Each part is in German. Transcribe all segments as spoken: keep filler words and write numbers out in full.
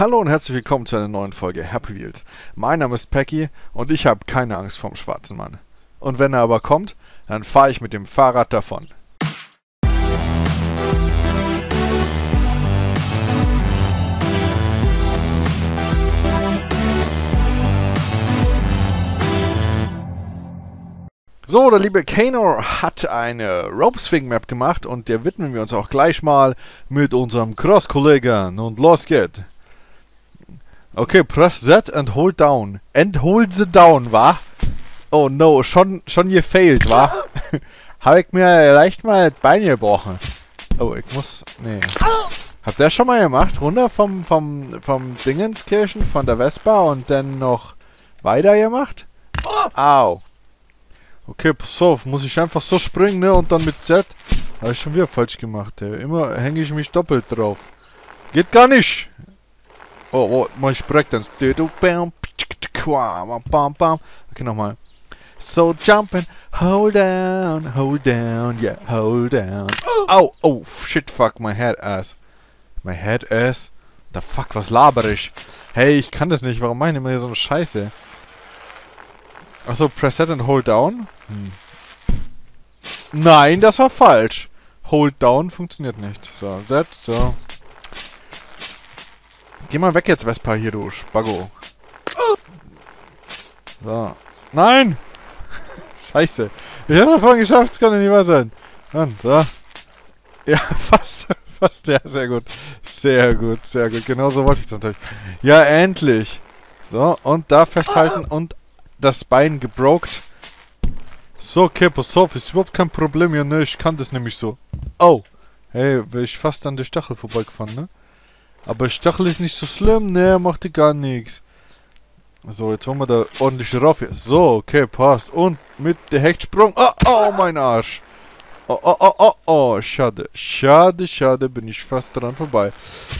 Hallo und herzlich willkommen zu einer neuen Folge Happy Wheels. Mein Name ist Pecky und ich habe keine Angst vorm schwarzen Mann. Und wenn er aber kommt, dann fahre ich mit dem Fahrrad davon. So, der liebe Kanor hat eine Rope Swing Map gemacht und der widmen wir uns auch gleich mal mit unserem Cross-Kollegen. Und los geht's. Okay, press Z and hold down. And hold the down, wa? Oh no, schon, schon gefailt, wa? Hab ich mir leicht mal das Bein gebrochen. Oh, ich muss... Nee. Habt ihr das schon mal gemacht? Runter vom, vom, vom Dingenskirchen, von der Vespa und dann noch weiter gemacht? Au. Okay, pass auf, muss ich einfach so springen, ne? Und dann mit Z. Habe ich schon wieder falsch gemacht, ey. Immer hänge ich mich doppelt drauf. Geht gar nicht! Oh, oh, mach ich Breakdance. Okay, nochmal. So jumping, hold down, hold down, yeah, hold down. Au, oh, shit, fuck, my head ass. My head ass? The fuck, was laber ich? Hey, ich kann das nicht, warum meine ich immer hier so eine Scheiße? Achso, press set and hold down? Hm. Nein, das war falsch. Hold down funktioniert nicht. So, set, so. Geh mal weg jetzt, Vespa, hier, du Spaggo. So. Nein! Scheiße. Ich hab davon geschafft, es kann doch nicht wahr sein. Und, so. Ja, fast, fast, ja, sehr gut. Sehr gut, sehr gut. Genau so wollte ich das natürlich. Ja, endlich. So, und da festhalten und das Bein gebrokt. So, okay, pass auf, ist überhaupt kein Problem hier, ne? Ich kann das nämlich so. Oh. Hey, wäre ich fast an der Stachel vorbeigefahren, ne? Aber Stachel ist nicht so schlimm, ne, macht gar nichts. So, jetzt wollen wir da ordentlich rauf hier. So, okay, passt. Und mit der Hechtsprung. Oh, oh, mein Arsch. Oh, oh, oh, oh, oh, schade. Schade, schade, bin ich fast dran vorbei.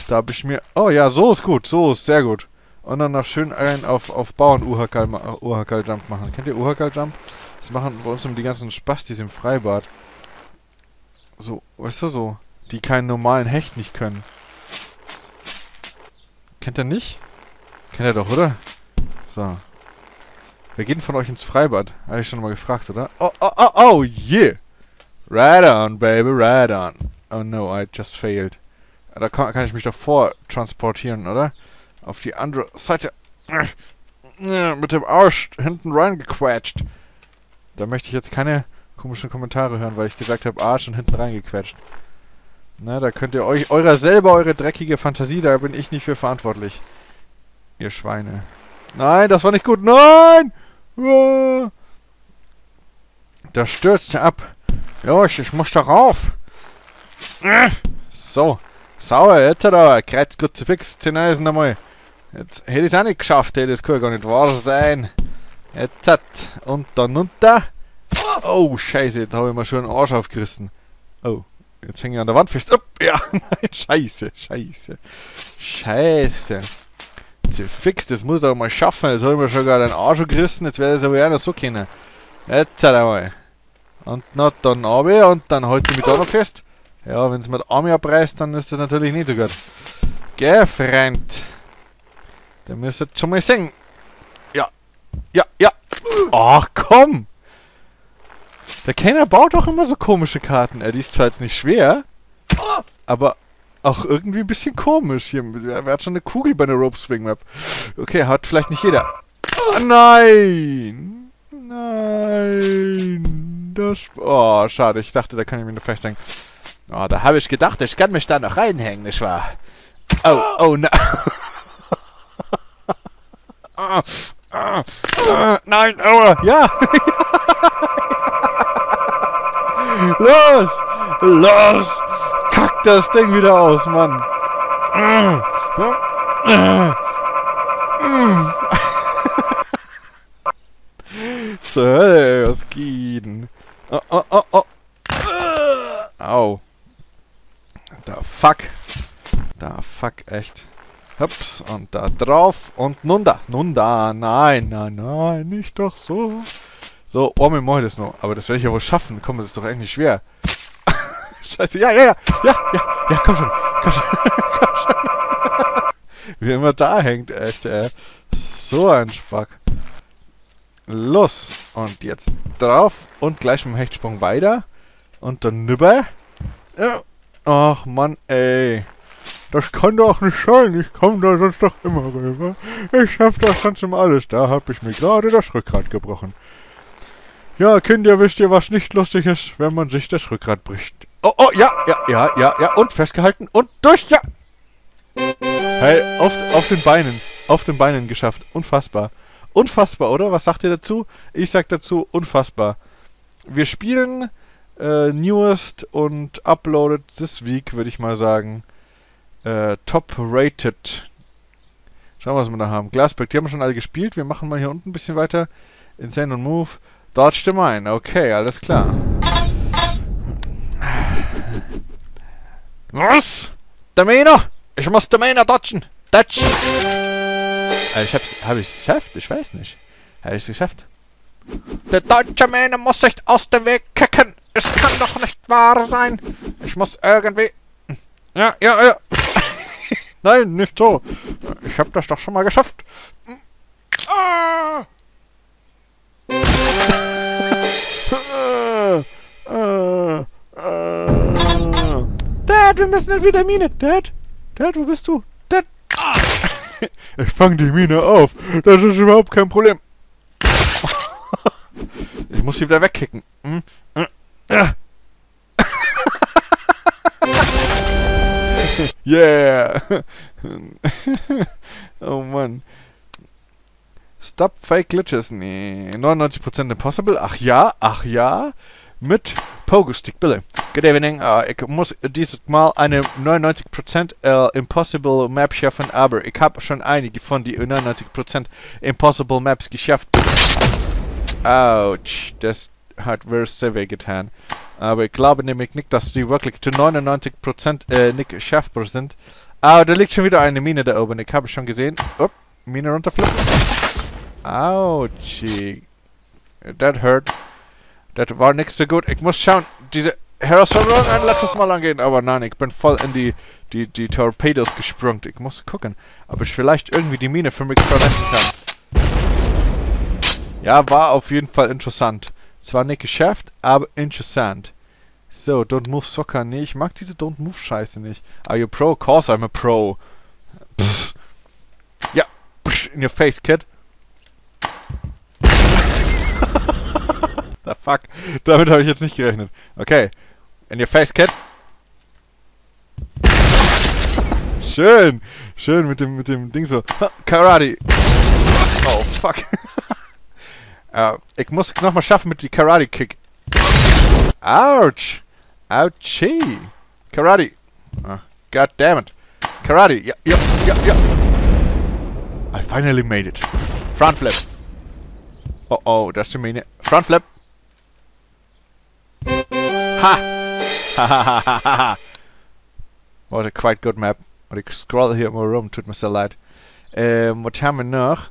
Da habe ich mir... Oh ja, so ist gut, so ist sehr gut. Und dann noch schön einen auf, auf Bauern-U H K-Jump machen. Kennt ihr U H K-Jump? Das machen bei uns immer die ganzen Spastis im Freibad. So, weißt du, so. Die keinen normalen Hecht nicht können. Kennt er nicht? Kennt er doch, oder? So. Wer geht denn von euch ins Freibad? Habe ich schon mal gefragt, oder? Oh, oh, oh, oh, yeah! Right on, baby, right on. Oh no, I just failed. Da kann, kann ich mich doch vortransportieren, oder? Auf die andere Seite. Mit dem Arsch hinten reingequetscht. Da möchte ich jetzt keine komischen Kommentare hören, weil ich gesagt habe, Arsch und hinten reingequetscht. Na, da könnt ihr euch eurer selber eure dreckige Fantasie, da bin ich nicht für verantwortlich. Ihr Schweine. Nein, das war nicht gut. Nein! Da stürzt er ab. Josh, ich muss da rauf. So. Sauer, jetzt hat er kreuz gut zu fix. zehn Eisen einmal. Jetzt hätte ich es auch nicht geschafft, ey. Das kann gar nicht wahr sein. Jetzt hat. Und dann runter. Oh, Scheiße, jetzt habe ich mir schon einen Arsch aufgerissen. Oh. Jetzt hänge ich an der Wand fest. Upp, ja, scheiße, scheiße. Scheiße. Fix, das muss ich doch mal schaffen. Jetzt habe ich mir schon gerade einen Arsch gerissen. Jetzt werde ich es aber auch noch so können. Jetzt halt einmal. Und na, dann runter und dann halte ich mich da noch fest. Ja, wenn es mit Arme abreißt, dann ist das natürlich nicht so gut. Gefreund. Dann müsst ihr jetzt schon mal singen. Ja, ja, ja. Ach, komm. Der Kanor baut auch immer so komische Karten. Er, die ist zwar jetzt nicht schwer, aber auch irgendwie ein bisschen komisch. Hier, er hat schon eine Kugel bei einer Rope Swing Map. Okay, hat vielleicht nicht jeder. Oh, nein! Nein! Das, oh, schade. Ich dachte, da kann ich mich noch festhängen. Oh, da habe ich gedacht, ich kann mich da noch reinhängen, nicht wahr? Oh, oh, nein. ah, ah, ah, nein, oh, ja! Los! Los! Kack das Ding wieder aus, Mann! So, hey, was geht denn? Oh, oh, oh, oh! Au! Da fuck! Da fuck, echt! Hups, und da drauf und nun da! Nun da! Nein, nein, nein, nicht doch so! So, oh, mir mache ich das noch. Aber das werde ich ja wohl schaffen. Komm, das ist doch eigentlich schwer. Scheiße. Ja, ja, ja. Ja, ja, ja, komm schon. Komm schon. Komm schon. Wie immer da hängt, echt, ey. So ein Spack. Los. Und jetzt drauf. Und gleich mit dem Hechtsprung weiter. Und dann rüber. Ja. Ach, Mann, ey. Das kann doch nicht sein. Ich komme da sonst doch immer rüber. Ich schaff das sonst immer alles. Da habe ich mir gerade das Rückgrat gebrochen. Ja, Kinder, wisst ihr, was nicht lustig ist, wenn man sich das Rückgrat bricht? Oh, oh, ja, ja, ja, ja, ja. Und festgehalten und durch, ja. Hey, auf, auf den Beinen. Auf den Beinen geschafft. Unfassbar. Unfassbar, oder? Was sagt ihr dazu? Ich sag dazu, unfassbar. Wir spielen äh, Newest und Uploaded This Week, würde ich mal sagen. Äh, top Rated. Schauen wir, was wir da haben. Glassback, die haben wir schon alle gespielt. Wir machen mal hier unten ein bisschen weiter. Insane und Move. Dodge the Mine. Okay, alles klar. Was? Der Miner? Ich muss den Miner dodgen. Dodge. Äh, ich hab's... Hab ich's geschafft? Ich weiß nicht. Hab ich's geschafft? Der deutsche Miner muss sich aus dem Weg kicken. Es kann doch nicht wahr sein. Ich muss irgendwie... Ja, ja, ja. Nein, nicht so. Ich hab das doch schon mal geschafft. Ah! ah, ah. Dad, wir müssen in wieder Mine. Dad, Dad, wo bist du? Dad. Ah. Ich fange die Mine auf. Das ist überhaupt kein Problem. Ich muss sie wieder wegkicken. Hm? Ah. Yeah! Oh Mann. Stop Fake Glitches. Nee. neunundneunzig Prozent Impossible. Ach ja, ach ja. Mit Pogo Stick Billy. Good evening. Uh, ich muss dieses Mal eine neunundneunzig Prozent uh, Impossible Map schaffen, aber ich habe schon einige von die neunundneunzig Prozent Impossible Maps geschafft. Ouch. Das hat sehr weh getan. Aber ich glaube nämlich nicht, dass die wirklich zu neunundneunzig Prozent äh, nicht schaffbar sind. Ah, da liegt schon wieder eine Mine da oben. Ich habe schon gesehen. Upp, Mine runterflippen. Autschi. That hurt. Das war nicht so gut. Ich muss schauen, diese Herausforderung ein letztes Mal angehen. Aber nein, ich bin voll in die, die, die Torpedos gesprungen. Ich muss gucken, ob ich vielleicht irgendwie die Mine für mich verwenden kann. Ja, war auf jeden Fall interessant. Zwar nicht geschafft, aber interessant. So, Don't Move Soccer. Nee, ich mag diese Don't Move Scheiße nicht. Are you pro? Cause I'm a pro. Pff. Ja, pff, in your face, kid. The fuck. Damit habe ich jetzt nicht gerechnet. Okay. In your face, kid. Schön. Schön mit dem, mit dem Ding so. Ha, Karate. Oh, fuck. Uh, ich muss es nochmal schaffen mit dem Karate-Kick. Ouch! Ouchie! Karate! Oh, God damn it! Karate! Ja, ja, ja, ja! I finally made it! Front flip! Oh oh, das ist die Mine. Front flip! Ha! Ha! What a quite good map. Und ich scroll hier immer rum, tut mir sehr leid. Ähm, was haben wir noch?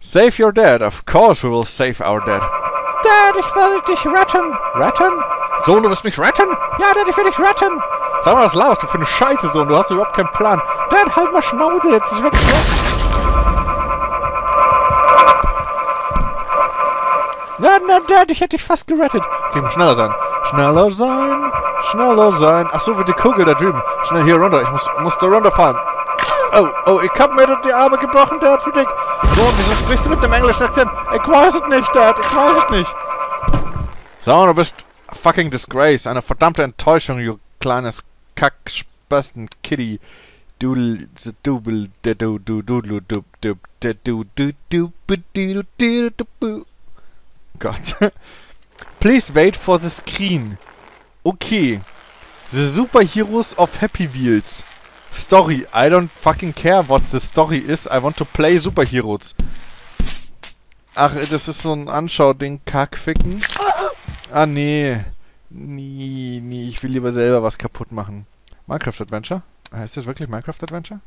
Save your dad. Of course we will save our dad. Dad, ich werde dich retten. Retten? Sohn, du wirst mich retten? Ja, Dad, ich werde dich retten. Sag mal, was laberst du für eine Scheiße, Sohn? Du hast überhaupt keinen Plan. Dad, halt mal Schnauze jetzt. Ich werde dich retten. Nein, nein, Dad, ich hätte dich fast gerettet. Okay, muss schneller sein. Schneller sein. Schneller sein. Ach so, wird die Kugel da drüben. Schnell hier runter. Ich muss, muss da runterfahren. Oh, oh, ich hab mir die Arme gebrochen, Dad, für dich. So, wieso sprichst du mit einem englischen Akzent? Ich weiß es nicht, Dad, ich weiß es nicht. So, du bist fucking Disgrace, eine verdammte Enttäuschung, du kleines Kack-Spasten-Kitty. Du, du, du, du, du, du, du, du, du, du, du, du, du, du, du, Gott. Please wait for the screen. Okay. The Superheroes of Happy Wheels. Story. I don't fucking care what the story is. I want to play Superheroes. Ach, das ist so ein Anschau-Ding. Kackficken. Ah, nee. Nee, nee. Ich will lieber selber was kaputt machen. Minecraft Adventure? Heißt das wirklich Minecraft Adventure?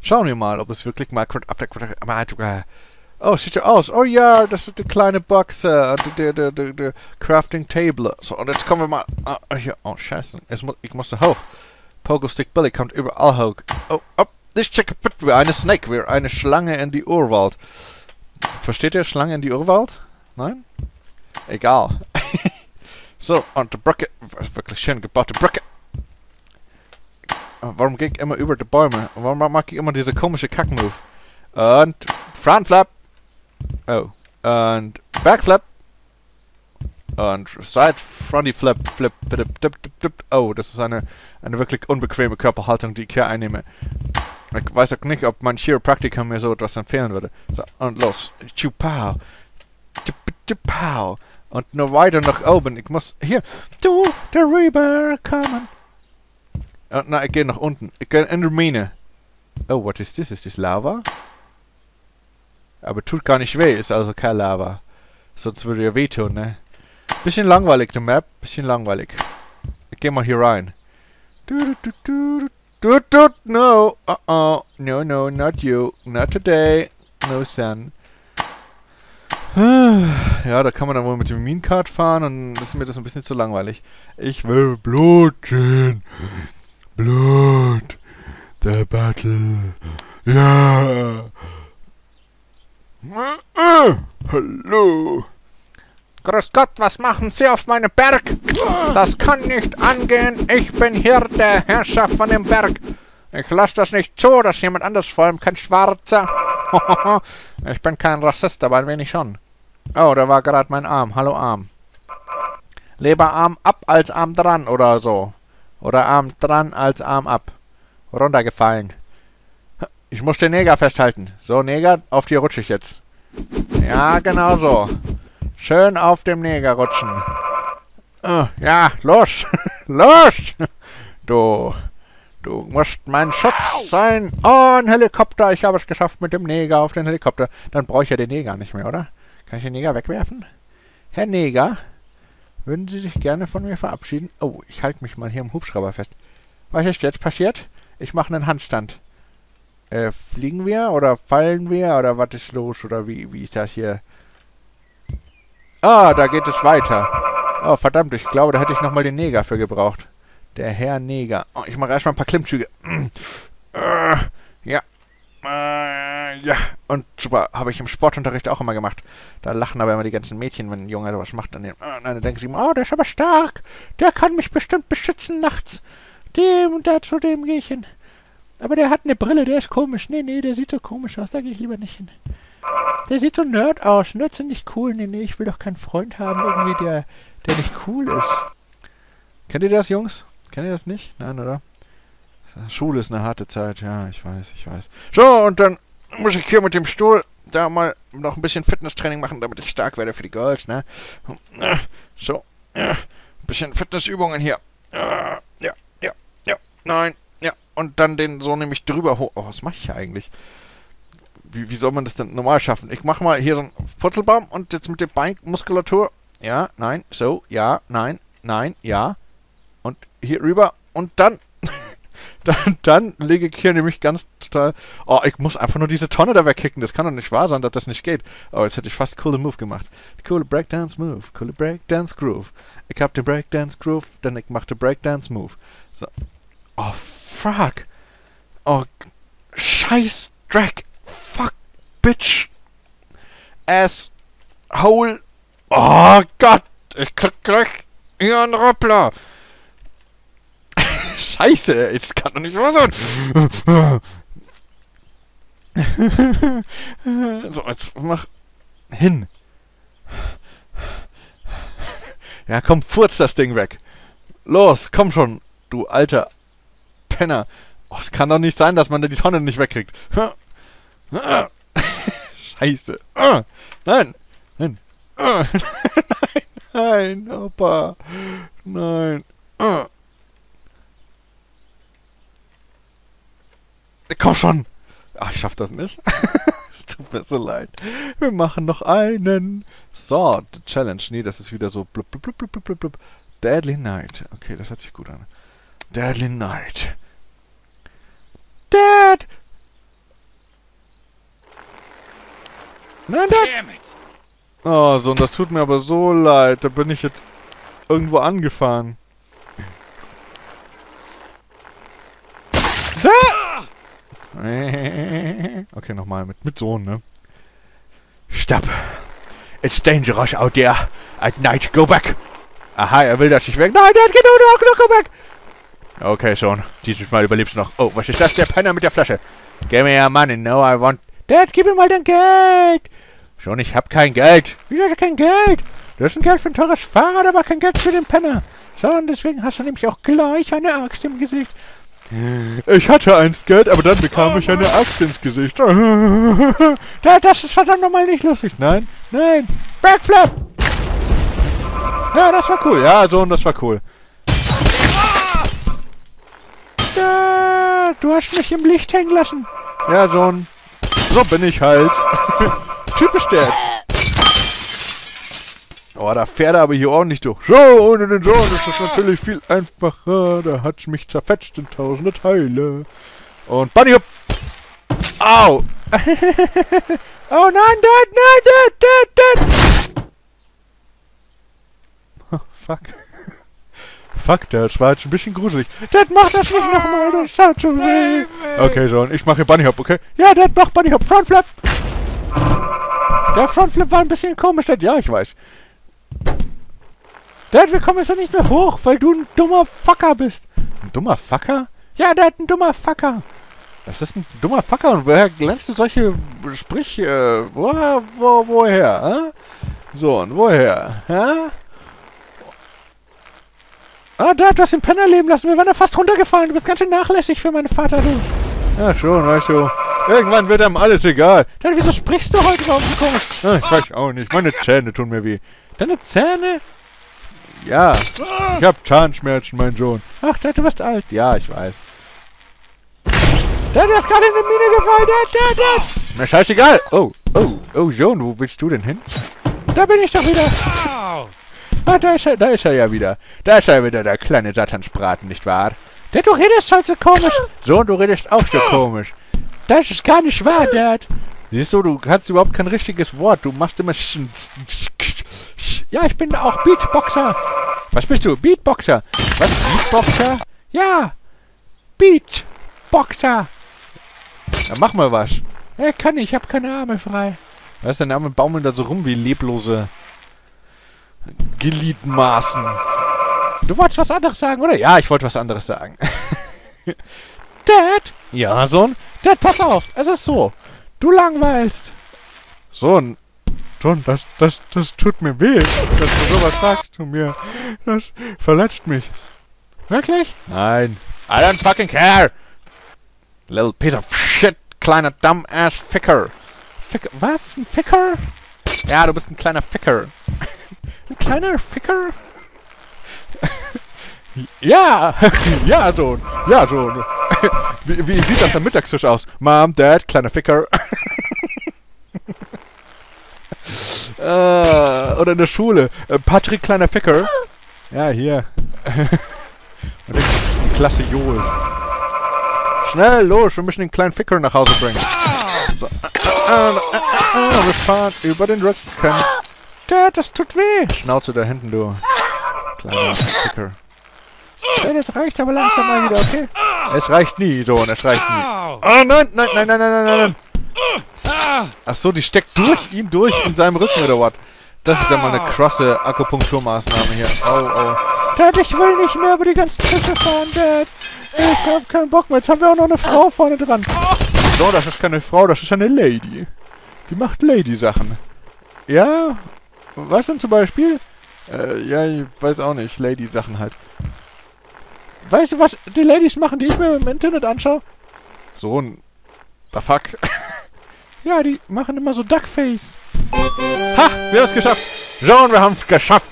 Schauen wir mal, ob es wirklich Minecraft Adventure... Oh, sieht ja aus. Oh ja, das ist der kleine Boxer. Der, der, der, der Crafting Table. So, und jetzt kommen wir mal... Oh, hier. Oh scheiße. Ich muss da hoch. Pogo Stick Billy kommt überall hoch. Oh, oh, ich checke Pit wie eine Snake, wie eine Schlange in die Urwald. Versteht ihr, Schlange in die Urwald? Nein? Egal. So, und die Brücke. Wirklich schön gebaute Brücke. Warum gehe ich immer über die Bäume? Warum mache ich immer diese komische Kackmove? Und Front Flap. Oh. Und Backflap. Und Side Fronty Flip. Flip. Dip, dip, dip, dip. Oh, das ist eine, eine wirklich unbequeme Körperhaltung, die ich hier einnehme. Ich weiß auch nicht, ob mein Chiropraktiker mir so etwas empfehlen würde. So, und los. Chupau. Chupau. Und nur weiter nach oben. Ich muss hier. Du, darüber kommen. Und na, ich gehe nach unten. Ich gehe in die Mine. Oh, was ist das? Ist das Lava? Aber tut gar nicht weh. Ist also kein Lava. Sonst würde ja wehtun, ne? Bisschen langweilig, die Map. Bisschen langweilig. Ich gehe mal hier rein. Du, du, du, du, du, no. Uh-oh. No, no, not you. Not today. No sun. Ja, da kann man dann wohl mit dem Minenkart fahren und ist mir das ein bisschen zu langweilig. Ich will Blut sehen. Blut. The Battle. Ja. Hallo. Grüß Gott, was machen Sie auf meinem Berg? Das kann nicht angehen. Ich bin hier der Herrscher von dem Berg. Ich lasse das nicht zu, dass jemand anders, vor allem kein Schwarzer. Ich bin kein Rassist, aber ein wenig schon. Oh, da war gerade mein Arm. Hallo, Arm. Lieber Arm ab als Arm dran oder so. Oder Arm dran als Arm ab. Runtergefallen. Ich muss den Neger festhalten. So, Neger, auf die rutsche ich jetzt. Ja, genau so. Schön auf dem Neger rutschen. Oh, ja, los. Los. Du. Du musst mein Schutz sein. Oh, ein Helikopter. Ich habe es geschafft mit dem Neger auf den Helikopter. Dann brauche ich ja den Neger nicht mehr, oder? Kann ich den Neger wegwerfen? Herr Neger, würden Sie sich gerne von mir verabschieden? Oh, ich halte mich mal hier im Hubschrauber fest. Was ist jetzt passiert? Ich mache einen Handstand. Äh, fliegen wir oder fallen wir oder was ist los? Oder wie, wie ist das hier? Ah, da geht es weiter. Oh, verdammt, ich glaube, da hätte ich nochmal den Neger für gebraucht. Der Herr Neger. Oh, ich mache erstmal ein paar Klimmzüge. Äh, ja. Ja, und super, habe ich im Sportunterricht auch immer gemacht. Da lachen aber immer die ganzen Mädchen, wenn ein Junge sowas macht. Dann, dann denken sie immer, oh, der ist aber stark. Der kann mich bestimmt beschützen nachts. Dem und da zu dem gehe ich hin. Aber der hat eine Brille, der ist komisch. Nee, nee, der sieht so komisch aus, da gehe ich lieber nicht hin. Der sieht so nerd aus. Nerds sind nicht cool. Nee, nee, ich will doch keinen Freund haben, irgendwie, der, der nicht cool ist. Kennt ihr das, Jungs? Kennt ihr das nicht? Nein, oder? Schule ist eine harte Zeit, ja, ich weiß, ich weiß. So, und dann muss ich hier mit dem Stuhl da mal noch ein bisschen Fitnesstraining machen, damit ich stark werde für die Girls, ne? So, ein bisschen Fitnessübungen hier. Ja, ja, ja, nein, ja. Und dann den so nämlich drüber hoch. Oh, was mache ich hier eigentlich? Wie, wie soll man das denn normal schaffen? Ich mache mal hier so einen Purzelbaum und jetzt mit der Beinmuskulatur. Ja, nein, so, ja, nein, nein, ja. Und hier rüber und dann... Dann, dann lege ich hier nämlich ganz total... Oh, ich muss einfach nur diese Tonne da wegkicken. Das kann doch nicht wahr sein, dass das nicht geht. Oh, jetzt hätte ich fast coole Move gemacht. Coole Breakdance-Move. Coole Breakdance-Groove. Ich hab den Breakdance-Groove, dann ich mach den Breakdance-Move. So. Oh, fuck. Oh, scheiß Dreck. Fuck, bitch. Ass. Hole. Oh, Gott. Ich krieg gleich hier einen Röppler. Scheiße, das kann doch nicht wahr sein. So, jetzt mach hin. Ja, komm, furz das Ding weg. Los, komm schon, du alter Penner. Oh, es kann doch nicht sein, dass man da die Tonne nicht wegkriegt. Scheiße. Nein, nein, nein, nein, Opa. Nein. Komm schon! Ach, ich schaff das nicht. Es tut mir so leid. Wir machen noch einen. So, Challenge. Nee, das ist wieder so blub, blub, blub, blub, blub, blub. Deadly Night. Okay, das hört sich gut an. Deadly Night. Dad! Nein, Dad! Oh, so, und das tut mir aber so leid. Da bin ich jetzt irgendwo angefahren. okay, nochmal mit, mit Sohn, ne? Stop. It's dangerous out there. At night, go back. Aha, er will, dass ich weg. Nein, das geht nur, go back. Okay, Sohn. Dieses Mal überlebst du noch. Oh, was ist das? Der Penner mit der Flasche. Give me your money. No, I want... Dad, gib mir mal dein Geld. Sohn, ich hab kein Geld. Wieso hast du kein Geld? Du hast ein Geld für ein teures Fahrrad, aber kein Geld für den Penner. So, und deswegen hast du nämlich auch gleich eine Axt im Gesicht. Ich hatte einst Geld, aber dann bekam ich eine Axt ins Gesicht. Das ist verdammt nochmal nicht lustig. Nein, nein. Backflip! Ja, das war cool. Ja, Sohn, das war cool. Ja, du hast mich im Licht hängen lassen. Ja, Sohn. So bin ich halt. Typisch Dad. Oh, da fährt er aber hier ordentlich durch. So, ohne den Sohn ist das natürlich viel einfacher. Da hat's mich zerfetzt in tausende Teile. Und Bunny Hop! Au! Oh nein, Dad, nein, Dad, Dad, Dad! Oh, fuck. Fuck, das war jetzt ein bisschen gruselig. Dad, mach das nicht nochmal, das tat so weh. Okay, Sohn, ich mache hier Bunny Hop, okay? Ja, Dad, mach Bunny Hop. Frontflip! Der Frontflip war ein bisschen komisch, Dad. Ja, ich weiß. Dad, wir kommen jetzt ja nicht mehr hoch, weil du ein dummer Fucker bist. Ein dummer Fucker? Ja, Dad, ein dummer Fucker. Das ist ein dummer Fucker. Und woher lernst du solche Sprüche? Wo, wo, woher? Äh? So, und woher? Äh? Ah, Dad, du hast den Penner leben lassen. Wir waren da fast runtergefallen. Du bist ganz schön nachlässig für meinen Vater, du. Ja, schon, weißt du. Irgendwann wird einem alles egal. Dad, wieso sprichst du heute überhaupt so komisch? Ah, ich weiß auch nicht. Meine Zähne tun mir weh. Deine Zähne? Ja, ich hab Zahnschmerzen, mein Sohn. Ach, Dad, du bist alt. Ja, ich weiß. Dad, du hast gerade in eine Mine gefallen. Dad, Dad, Dad. Na, scheißegal. Oh, oh, oh, Sohn, wo willst du denn hin? Da bin ich doch wieder. Ah, da ist er, da ist er ja wieder. Da ist er wieder, der kleine Satansbraten, nicht wahr? Dad, du redest halt so komisch. Sohn, du redest auch so komisch. Das ist gar nicht wahr, Dad. Siehst du, du hast überhaupt kein richtiges Wort. Du machst immer... Ja, ich bin auch Beatboxer. Was bist du? Beatboxer. Was? Beatboxer? Ja. Beatboxer. Dann mach mal was. Ja, ich kann nicht. Ich habe keine Arme frei. Was? Deine Arme baumeln da so rum wie leblose Gliedmaßen. Du wolltest was anderes sagen, oder? Ja, ich wollte was anderes sagen. Dad? Ja, Sohn? Dad, pass auf. Es ist so. Du langweilst. Sohn. Sohn, das, das, das tut mir weh, dass du sowas sagst zu mir. Das verletzt mich. Wirklich? Nein. I don't fucking care. Little piece of shit. Kleiner dumbass Ficker. Ficker. Was? Ein Ficker? Ja, du bist ein kleiner Ficker. Ein kleiner Ficker? Ja. Ja, Sohn. Ja, Sohn. Wie, wie sieht das am Mittagstisch aus? Mom, Dad, kleiner Ficker. äh, oder in der Schule. Patrick, kleiner Ficker. Ja, hier. Und ich, Klasse Joel. Schnell, los, wir müssen den kleinen Ficker nach Hause bringen. So. Wir fahren über den Rücken. Dad, das tut weh. Schnauze da hinten, du. Kleiner Ficker. Dad, das reicht aber langsam mal wieder, okay? Es reicht nie, Sohn, es reicht nie. Oh nein, nein, nein, nein, nein, nein, nein. Ach so, die steckt durch ihn durch in seinem Rücken oder was? Das ist ja mal eine krasse Akupunkturmaßnahme hier. Oh, oh. Dad, ich will nicht mehr über die ganzen Tische fahren, Dad. Ich hab keinen Bock mehr. Jetzt haben wir auch noch eine Frau vorne dran. So, das ist keine Frau, das ist eine Lady. Die macht Lady-Sachen. Ja? Was denn zum Beispiel? Äh, ja, ich weiß auch nicht. Lady-Sachen halt. Weißt du, was die Ladies machen, die ich mir im Internet anschaue? So ein... The fuck. Ja, die machen immer so Duckface. Ha! Wir haben es geschafft! Sohn, wir haben es geschafft!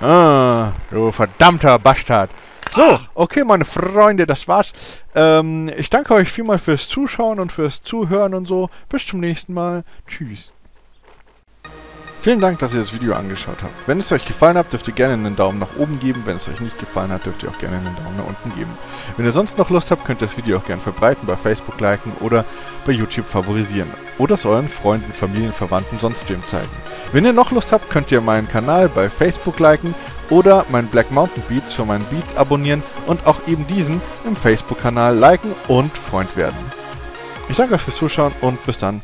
Ah, du verdammter Bastard! So, okay, meine Freunde, das war's. Ähm, ich danke euch vielmal fürs Zuschauen und fürs Zuhören und so. Bis zum nächsten Mal. Tschüss. Vielen Dank, dass ihr das Video angeschaut habt. Wenn es euch gefallen hat, dürft ihr gerne einen Daumen nach oben geben. Wenn es euch nicht gefallen hat, dürft ihr auch gerne einen Daumen nach unten geben. Wenn ihr sonst noch Lust habt, könnt ihr das Video auch gerne verbreiten, bei Facebook liken oder bei YouTube favorisieren. Oder es euren Freunden, Familien, Verwandten, sonst wem zeigen. Wenn ihr noch Lust habt, könnt ihr meinen Kanal bei Facebook liken oder meinen Black Mountain Beats für meinen Beats abonnieren und auch eben diesen im Facebook-Kanal liken und Freund werden. Ich danke euch fürs Zuschauen und bis dann.